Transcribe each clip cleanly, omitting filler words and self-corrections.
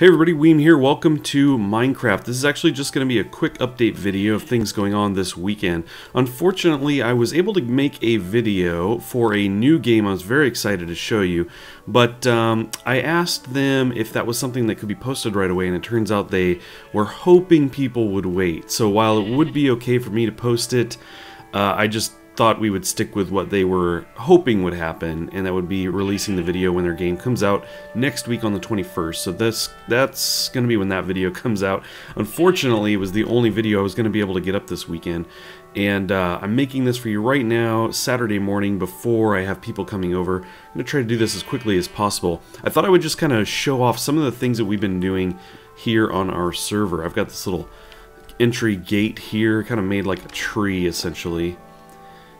Hey everybody, Weem here. Welcome to Minecraft. This is actually just going to be a quick update video of things going on this weekend. Unfortunately, I was able to make a video for a new game I was very excited to show you, but I asked them if that was something that could be posted right away, and it turns out they were hoping people would wait. So while it would be okay for me to post it, I just thought we would stick with what they were hoping would happen, and that would be releasing the video when their game comes out next week on the 21st. So that's going to be when that video comes out. Unfortunately, it was the only video I was going to be able to get up this weekend, and I'm making this for you right now, Saturday morning, before I have people coming over. I'm going to try to do this as quickly as possible. I thought I would just kind of show off some of the things that we've been doing here on our server. I've got this little entry gate here, kind of made like a tree, essentially.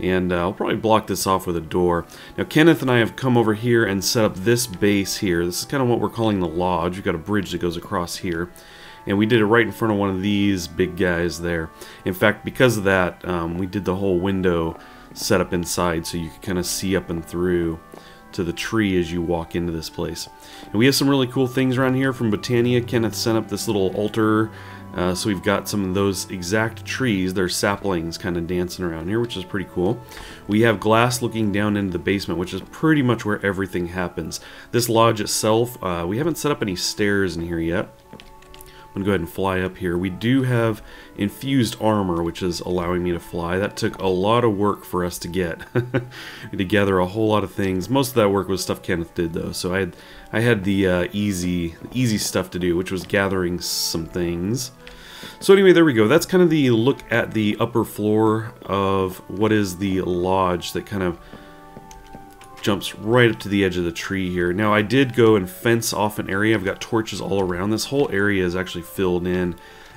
And I'll probably block this off with a door. Now Kenneth and I have come over here and set up this base here. This is kind of what we're calling the lodge. We've got a bridge that goes across here. And we did it right in front of one of these big guys there. In fact, because of that, we did the whole window set up inside so you could kind of see up and through to the tree as you walk into this place. And we have some really cool things around here from Botania. Kenneth set up this little altar. So we've got some of those exact trees, they're saplings kind of dancing around here, which is pretty cool. We have glass looking down into the basement, which is pretty much where everything happens. This lodge itself, we haven't set up any stairs in here yet. I'm gonna go ahead and fly up here. We do have infused armor, which is allowing me to fly. That took a lot of work for us to get. To gather a whole lot of things. Most of that work was stuff Kenneth did, though. So I had the easy stuff to do, which was gathering some things. So anyway, there we go. That's kind of the look at the upper floor of what is the lodge that kind of jumps right up to the edge of the tree here. Now I did go and fence off an area. I've got torches all around. This whole area is actually filled in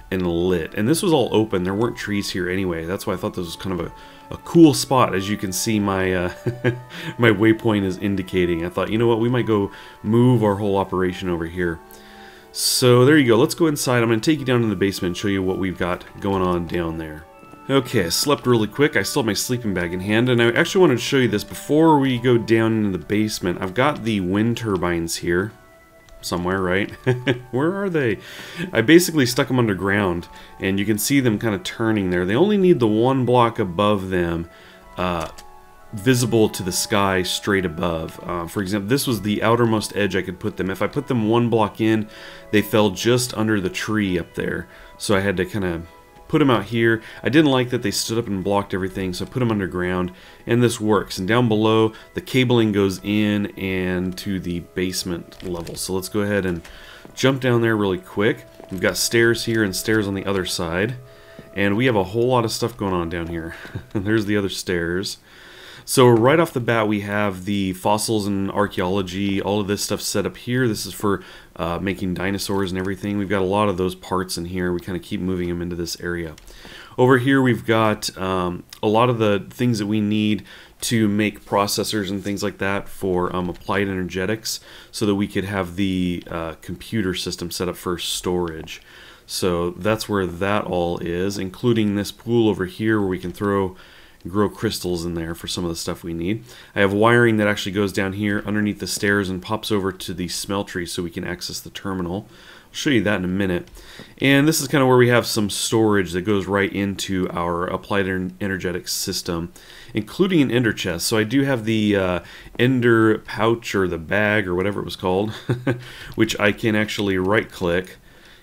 and lit. And this was all open. There weren't trees here anyway. That's why I thought this was kind of a cool spot. As you can see, my my waypoint is indicating. I thought, you know what, we might go move our whole operation over here. So there you go. Let's go inside. I'm going to take you down to the basement and show you what we've got going on down there. Okay, I slept really quick. I still have my sleeping bag in hand, and I actually wanted to show you this before we go down into the basement. I've got the wind turbines here somewhere, right? Where are they? I basically stuck them underground, and you can see them kind of turning there. They only need the one block above them visible to the sky straight above. For example, this was the outermost edge I could put them. If I put them one block in, they fell just under the tree up there, so I had to kind of put them out here. I didn't like that they stood up and blocked everything, so I put them underground, and this works. And down below, the cabling goes in and to the basement level. So let's go ahead and jump down there really quick. We've got stairs here and stairs on the other side, and we have a whole lot of stuff going on down here. There's the other stairs. So right off the bat, we have the fossils and archaeology, all of this stuff set up here. This is for making dinosaurs and everything. We've got a lot of those parts in here. We kind of keep moving them into this area. Over here, we've got a lot of the things that we need to make processors and things like that for Applied Energistics, so that we could have the computer system set up for storage. So that's where that all is, including this pool over here where we can grow crystals in there for some of the stuff we need. I have wiring that actually goes down here underneath the stairs and pops over to the smeltery so we can access the terminal. I'll show you that in a minute. And this is kind of where we have some storage that goes right into our Applied Energistics system, including an ender chest. So I do have the ender pouch or the bag or whatever it was called, which I can actually right click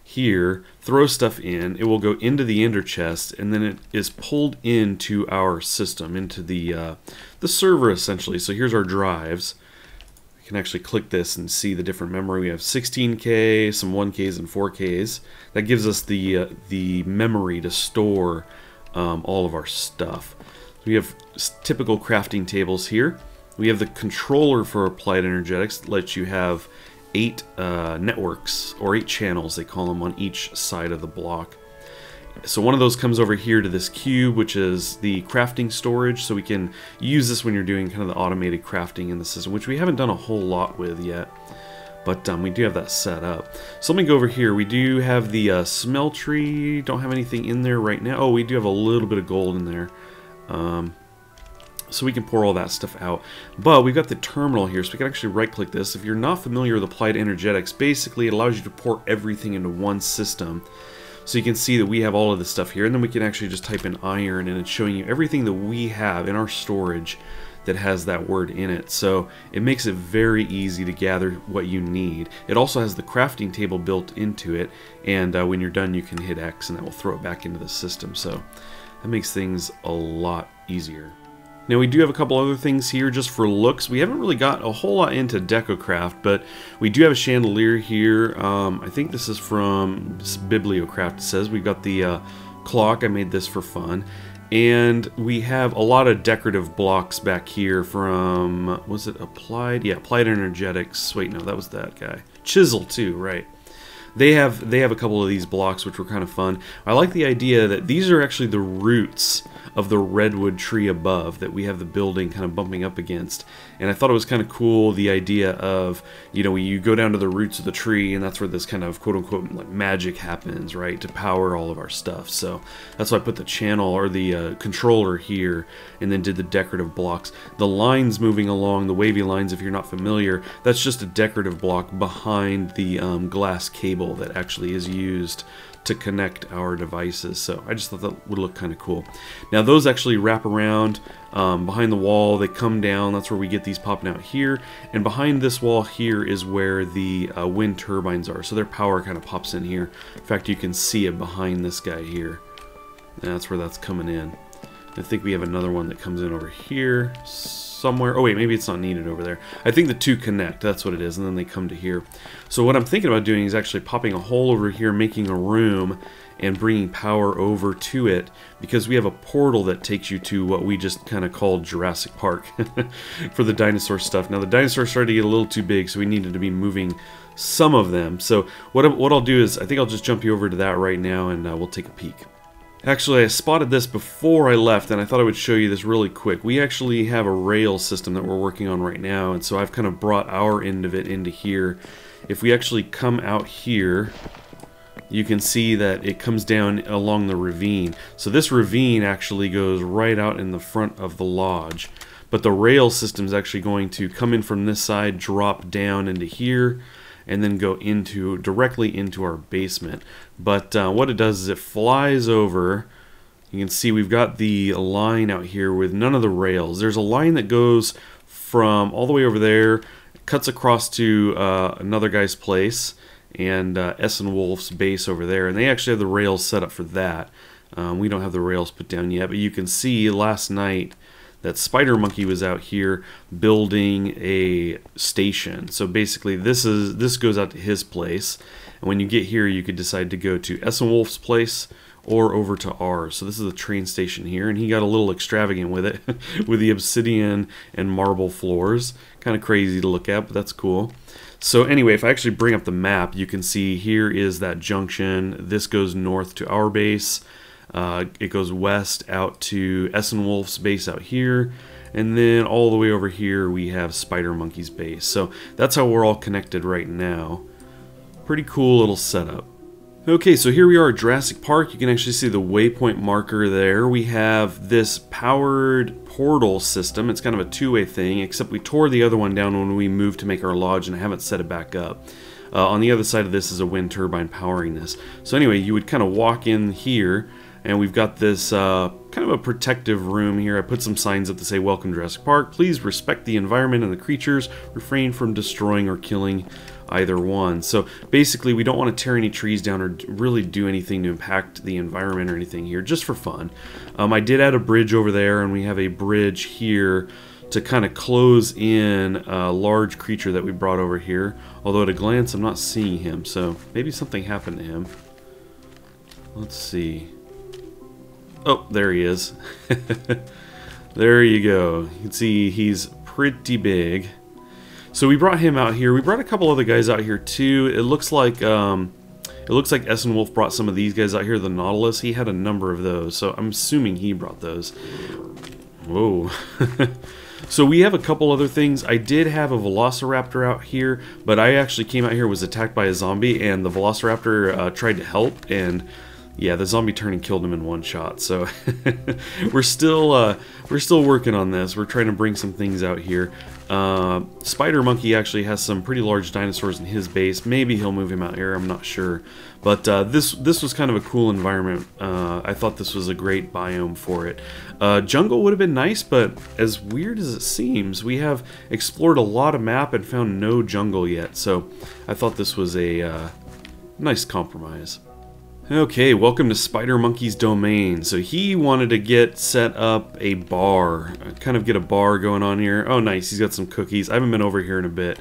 here, throw stuff in, it will go into the ender chest, and then it is pulled into our system, into the server essentially. So here's our drives. You can actually click this and see the different memory. We have 16K, some 1Ks and 4Ks. That gives us the memory to store all of our stuff. So we have typical crafting tables here. We have the controller for Applied Energistics that lets you have 8 networks, or 8 channels they call them, on each side of the block. So one of those comes over here to this cube, which is the crafting storage, so we can use this when you're doing kind of the automated crafting in the system, which we haven't done a whole lot with yet, but we do have that set up. So let me go over here. We do have the smeltery. Don't have anything in there right now. Oh, we do have a little bit of gold in there. so we can pour all that stuff out. But we've got the terminal here, so we can actually right-click this. If you're not familiar with Applied Energistics, basically it allows you to pour everything into one system. So you can see that we have all of this stuff here, and then we can actually just type in iron, and it's showing you everything that we have in our storage that has that word in it. So it makes it very easy to gather what you need. It also has the crafting table built into it, and when you're done you can hit X and that will throw it back into the system. So that makes things a lot easier. Now we do have a couple other things here just for looks. We haven't really got a whole lot into DecoCraft, but we do have a chandelier here. I think this is from Bibliocraft. It says we've got the clock. I made this for fun. And we have a lot of decorative blocks back here from, was it Applied? Yeah, Applied Energistics. Wait, no, that was that guy. Chisel too, right. They have a couple of these blocks which were kind of fun. I like the idea that these are actually the roots of the redwood tree above that we have the building kind of bumping up against. And I thought it was kind of cool, the idea of, you know, you go down to the roots of the tree and that's where this kind of quote-unquote like magic happens, right, to power all of our stuff. So that's why I put the channel or the controller here and then did the decorative blocks. The lines moving along, the wavy lines, if you're not familiar, that's just a decorative block behind the glass cable that actually is used to connect our devices. So I just thought that would look kind of cool. Now those actually wrap around behind the wall, they come down, that's where we get these popping out here, and behind this wall here is where the wind turbines are, so their power kind of pops in here. In fact, you can see it behind this guy here, and that's where that's coming in. I think we have another one that comes in over here somewhere. Oh wait, maybe it's not needed over there. I think the two connect, that's what it is, and then they come to here. So what I'm thinking about doing is actually popping a hole over here, making a room, and bringing power over to it, because we have a portal that takes you to what we just kind of called Jurassic Park for the dinosaur stuff. Now the dinosaurs started to get a little too big, so we needed to be moving some of them. So what I'll do is I think I'll just jump you over to that right now, and we'll take a peek. Actually, I spotted this before I left, and I thought I would show you this really quick. We actually have a rail system that we're working on right now, and so I've kind of brought our end of it into here. If we actually come out here, you can see that it comes down along the ravine. So this ravine actually goes right out in the front of the lodge. But the rail system is actually going to come in from this side, drop down into here, and then go into directly into our basement. But what it does is it flies over. You can see we've got the line out here with none of the rails. There's a line that goes from all the way over there, cuts across to another guy's place, and Essenwolf's base over there, and they actually have the rails set up for that. We don't have the rails put down yet, but you can see last night that Spider Monkey was out here building a station. So basically this goes out to his place, and when you get here you could decide to go to Essenwolf's place or over to ours. So this is the train station here, and he got a little extravagant with it with the obsidian and marble floors. Kind of crazy to look at, but that's cool. So anyway, if I actually bring up the map, you can see here is that junction. This goes north to our base. It goes west out to Essenwolf's base out here, and then all the way over here we have Spider Monkey's base. So that's how we're all connected right now. Pretty cool little setup. Okay, so here we are at Jurassic Park. You can actually see the waypoint marker there. We have this powered portal system. It's kind of a two-way thing, except we tore the other one down when we moved to make our lodge, and I haven't set it back up. On the other side of this is a wind turbine powering this. So anyway, you would kind of walk in here, and we've got this kind of a protective room here. I put some signs up to say, "Welcome Jurassic Park. Please respect the environment and the creatures. Refrain from destroying or killing either one." So basically we don't want to tear any trees down or really do anything to impact the environment or anything here, just for fun. I did add a bridge over there, and we have a bridge here to kind of close in a large creature that we brought over here. Although at a glance I'm not seeing him, so maybe something happened to him. Let's see. Oh, there he is. There you go. You can see he's pretty big. So we brought him out here. We brought a couple other guys out here too. It looks like Essenwolf brought some of these guys out here. The Nautilus, he had a number of those, so I'm assuming he brought those. Whoa. So we have a couple other things. I did have a velociraptor out here, but I actually came out here, was attacked by a zombie, and the velociraptor tried to help, and Yeah, the zombie turn and killed him in one shot. So we're still working on this. We're trying to bring some things out here. Spider Monkey actually has some pretty large dinosaurs in his base. Maybe he'll move him out here. I'm not sure. But this was kind of a cool environment. I thought this was a great biome for it. Jungle would have been nice, but as weird as it seems, we have explored a lot of map and found no jungle yet. So I thought this was a nice compromise. Okay, welcome to Spider Monkey's domain. So he wanted to get set up a bar, kind of get a bar going on here. Oh nice, he's got some cookies. I haven't been over here in a bit.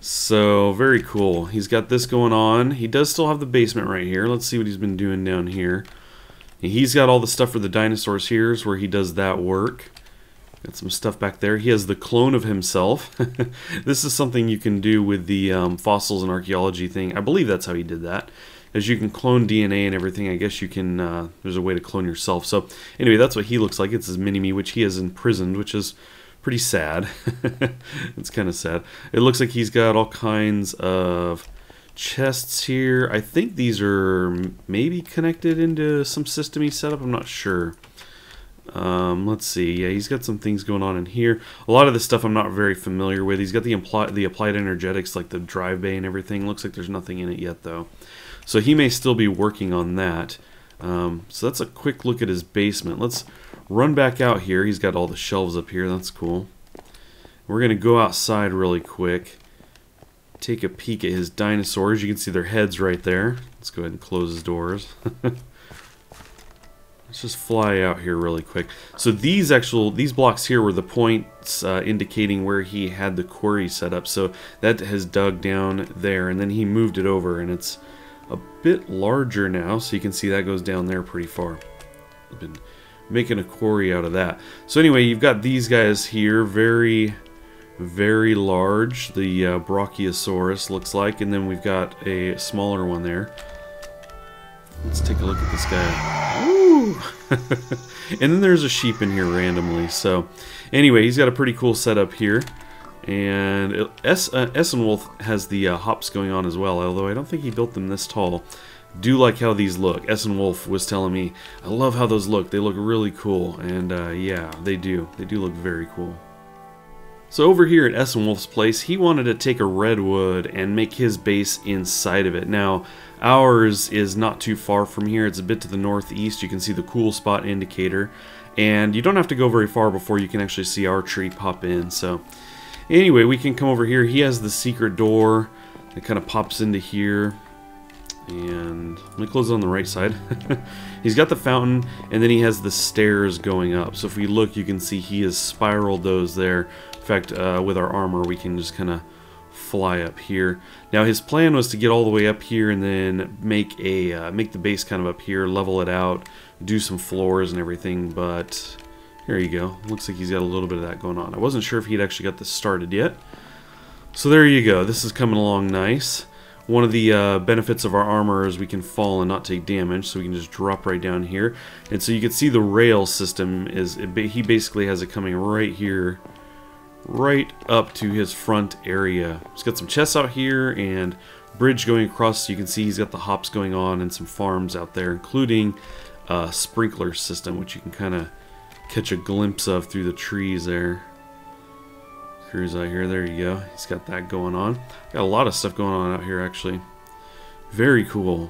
So very cool. He's got this going on. He does still have the basement right here. Let's see what he's been doing down here. And he's got all the stuff for the dinosaurs. Here's where he does that work. Got some stuff back there. He has the clone of himself. This is something you can do with the fossils and archaeology thing. I believe that's how he did that. As you can clone DNA and everything, I guess you can, there's a way to clone yourself. So anyway, that's what he looks like. It's his mini-me, which he is imprisoned, which is pretty sad. It's kind of sad. It looks like he's got all kinds of chests here. I think these are maybe connected into some system he set up. I'm not sure. Let's see. Yeah, he's got some things going on in here. A lot of this stuff I'm not very familiar with. He's got the applied energetics, like the drive bay and everything. Looks like there's nothing in it yet, though. So he may still be working on that. So that's a quick look at his basement. Let's run back out here. He's got all the shelves up here. That's cool. We're going to go outside really quick. Take a peek at his dinosaurs. You can see their heads right there. Let's go ahead and close his doors. Let's just fly out here really quick. So these blocks here were the points indicating where he had the quarry set up. So that has dug down there, and then he moved it over, and it's a bit larger now, so you can see that goes down there pretty far. I've been making a quarry out of that. So anyway, you've got these guys here, very, very large. The Brachiosaurus looks like, and then we've got a smaller one there. Let's take a look at this guy. Woo! And then there's a sheep in here randomly. So anyway, he's got a pretty cool setup here. And Essenwolf has the hops going on as well, although I don't think he built them this tall. Do like how these look. Essenwolf was telling me, I love how those look. They look really cool. And yeah, they do. They do look very cool. So over here at Essenwolf's place, he wanted to take a redwood and make his base inside of it. Now, ours is not too far from here. It's a bit to the northeast. You can see the cool spot indicator. And you don't have to go very far before you can actually see our tree pop in. So anyway, we can come over here. He has the secret door that kind of pops into here. And let me close it on the right side. He's got the fountain, and then he has the stairs going up. So if we look, you can see he has spiraled those there. In fact, with our armor, we can just kind of fly up here. Now his plan was to get all the way up here and then make a make the base kind of up here, level it out, do some floors and everything, but here you go. Looks like he's got a little bit of that going on. I wasn't sure if he'd actually got this started yet. So there you go. This is coming along nice. One of the benefits of our armor is we can fall and not take damage, so we can just drop right down here. And so you can see the rail system is, he basically has it coming right here, right up to his front area. He's got some chests out here and bridge going across, so you can see he's got the hops going on and some farms out there, including a sprinkler system, which you can kind of catch a glimpse of through the trees there. Here's out here, there you go. He's got that going on. Got a lot of stuff going on out here actually. Very cool.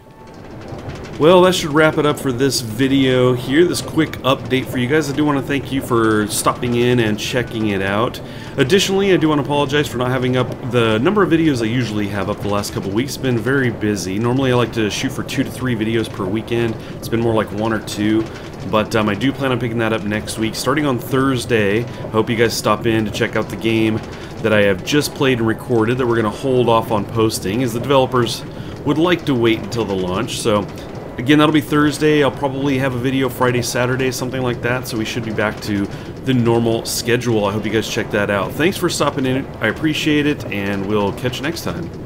Well, that should wrap it up for this video here, this quick update for you guys. I do want to thank you for stopping in and checking it out. Additionally, I do want to apologize for not having up the number of videos I usually have up the last couple weeks. It's been very busy. Normally I like to shoot for 2 to 3 videos per weekend. It's been more like 1 or 2. But I do plan on picking that up next week, starting on Thursday. I hope you guys stop in to check out the game that I have just played and recorded that we're going to hold off on posting, as the developers would like to wait until the launch. So again, that'll be Thursday. I'll probably have a video Friday, Saturday, something like that. So we should be back to the normal schedule. I hope you guys check that out. Thanks for stopping in. I appreciate it, and we'll catch you next time.